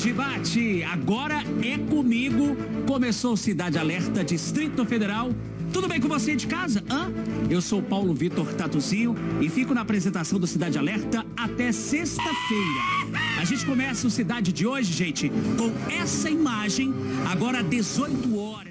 Hoje bate, agora é comigo. Começou Cidade Alerta Distrito Federal. Tudo bem com você de casa? Hã? Eu sou Paulo Vitor Tatuzinho e fico na apresentação do Cidade Alerta até sexta-feira. A gente começa o Cidade de hoje, gente, com essa imagem, agora às 18 horas.